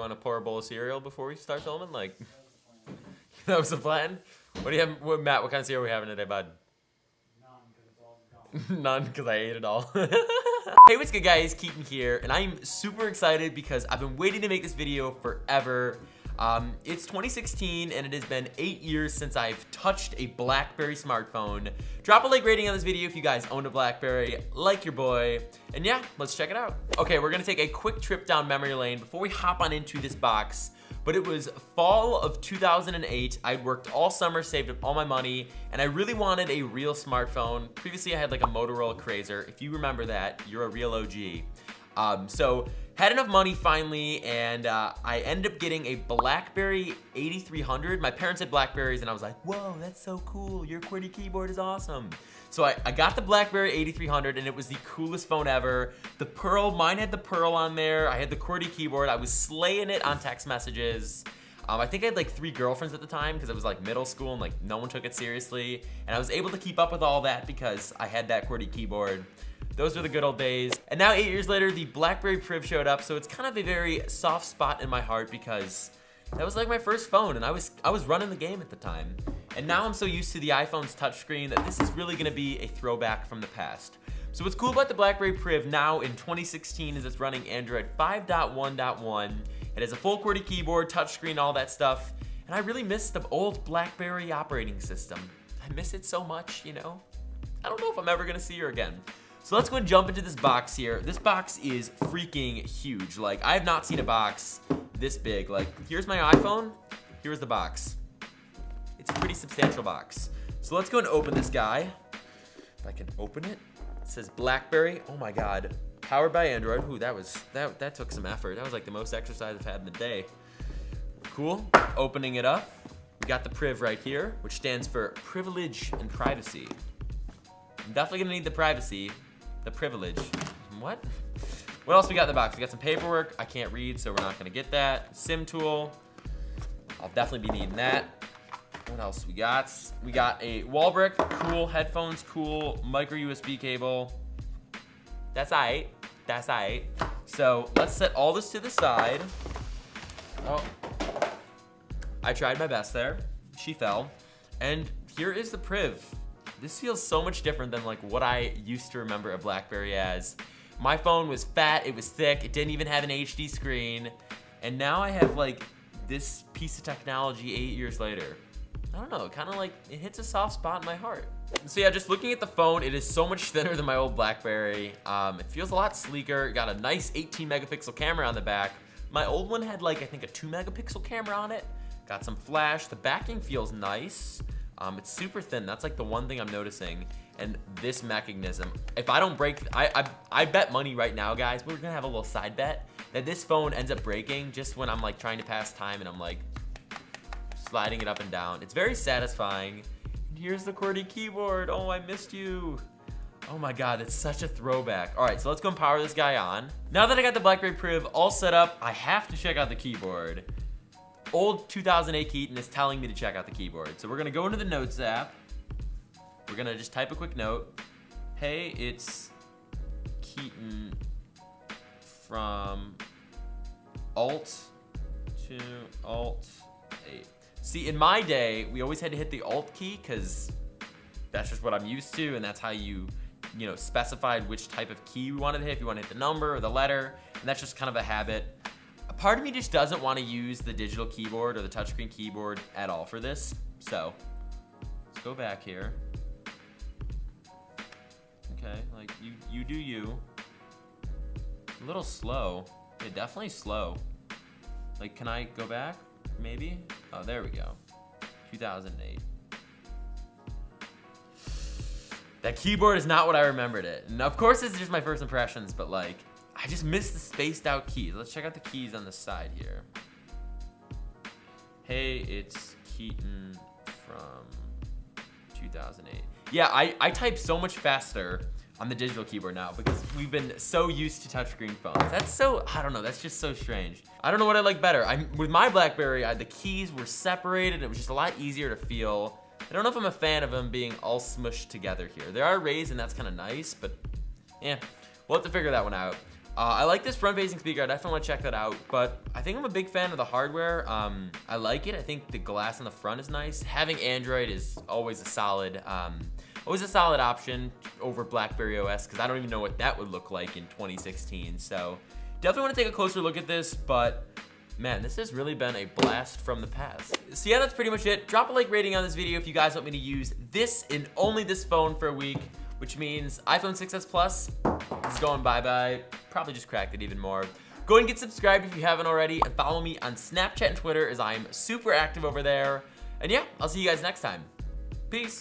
You want to pour a bowl of cereal before we start filming? Like, that was the plan? What do you have, Matt, what kind of cereal are we having today, bud? None, because I ate it all. Hey, what's good, guys? Keaton here, and I'm super excited because I've been waiting to make this video forever. It's 2016, and it has been 8 years since I've touched a BlackBerry smartphone. Drop a like rating on this video if you guys owned a BlackBerry, like your boy. And yeah, let's check it out. Okay, we're gonna take a quick trip down memory lane before we hop on into this box. But it was fall of 2008. I worked all summer, saved up all my money, and I really wanted a real smartphone. Previously, I had like a Motorola Razr. If you remember that, you're a real OG. So had enough money finally, and I ended up getting a BlackBerry 8300. My parents had BlackBerries, and I was like, whoa, that's so cool. Your QWERTY keyboard is awesome. So I got the BlackBerry 8300, and it was the coolest phone ever. The Pearl, mine had the Pearl on there. I had the QWERTY keyboard. I was slaying it on text messages. I think I had like 3 girlfriends at the time because it was like middle school and like no one took it seriously. And I was able to keep up with all that because I had that QWERTY keyboard. Those were the good old days. And now 8 years later, the BlackBerry Priv showed up, so it's kind of a very soft spot in my heart because that was like my first phone and I was running the game at the time. And now I'm so used to the iPhone's touchscreen that this is really gonna be a throwback from the past. So what's cool about the BlackBerry Priv now in 2016 is it's running Android 5.1.1. It has a full QWERTY keyboard, touchscreen, all that stuff. And I really miss the old BlackBerry operating system. I miss it so much, you know? I don't know if I'm ever gonna see her again. So let's go and jump into this box here. This box is freaking huge. Like, I have not seen a box this big. Like, here's my iPhone, here's the box. It's a pretty substantial box. So let's go and open this guy. If I can open it. It says BlackBerry, oh my God. Powered by Android. Ooh, that took some effort. That was like the most exercise I've had in the day. Cool, opening it up. We got the Priv right here, which stands for privilege and privacy. I'm definitely gonna need the privacy. The privilege. What? What else we got in the box? We got some paperwork. I can't read, so we're not gonna get that. SIM tool. I'll definitely be needing that. What else we got? We got a wall brick. Cool. Headphones. Cool. Micro USB cable. That's aight. That's aight. So let's set all this to the side. Oh, I tried my best there. She fell. And here is the Priv. This feels so much different than like what I used to remember a BlackBerry as. My phone was fat, it was thick, it didn't even have an HD screen. And now I have like this piece of technology 8 years later. I don't know, kind of like, it hits a soft spot in my heart. So yeah, just looking at the phone, it is so much thinner than my old BlackBerry. It feels a lot sleeker. It got a nice 18 megapixel camera on the back. My old one had like, I think a 2 megapixel camera on it. Got some flash, the backing feels nice. It's super thin, that's like the one thing I'm noticing. And this mechanism, if I don't break, I bet money right now, guys, we're gonna have a little side bet that this phone ends up breaking just when I'm like trying to pass time and I'm like sliding it up and down. It's very satisfying. Here's the QWERTY keyboard, oh, I missed you. Oh my God, that's such a throwback. All right, so let's go and power this guy on. Now that I got the BlackBerry Priv all set up, I have to check out the keyboard. Old 2008 Keaton is telling me to check out the keyboard. So we're gonna go into the Notes app. We're gonna just type a quick note. Hey, it's Keaton from Alt to Alt 8. See, in my day, we always had to hit the Alt key because that's just what I'm used to and that's how you know, specified which type of key we wanted to hit, if you wanna hit the number or the letter, and that's just kind of a habit. Part of me just doesn't want to use the digital keyboard or the touchscreen keyboard at all for this. So let's go back here. Okay, like you do you. A little slow. Yeah, definitely slow. Like, can I go back? Maybe? Oh, there we go. 2008. That keyboard is not what I remembered it. And of course, this is just my first impressions, but like, I just missed the spaced out keys. Let's check out the keys on the side here. Hey, it's Keaton from 2008. Yeah, I type so much faster on the digital keyboard now because we've been so used to touchscreen phones. That's so, I don't know, that's just so strange. I don't know what I like better. With my BlackBerry, the keys were separated. It was just a lot easier to feel. I don't know if I'm a fan of them being all smushed together here. There are rays and that's kind of nice, but yeah, we'll have to figure that one out. I like this front-facing speaker. I definitely want to check that out, but I think I'm a big fan of the hardware. I like it. I think the glass on the front is nice. Having Android is always a solid option over BlackBerry OS, because I don't even know what that would look like in 2016. So definitely want to take a closer look at this, but man, this has really been a blast from the past. So yeah, that's pretty much it. Drop a like rating on this video if you guys want me to use this and only this phone for a week, which means iPhone 6s Plus is going bye-bye. Probably just cracked it even more. Go and get subscribed if you haven't already, and follow me on Snapchat and Twitter, as I'm super active over there. And yeah, I'll see you guys next time. Peace.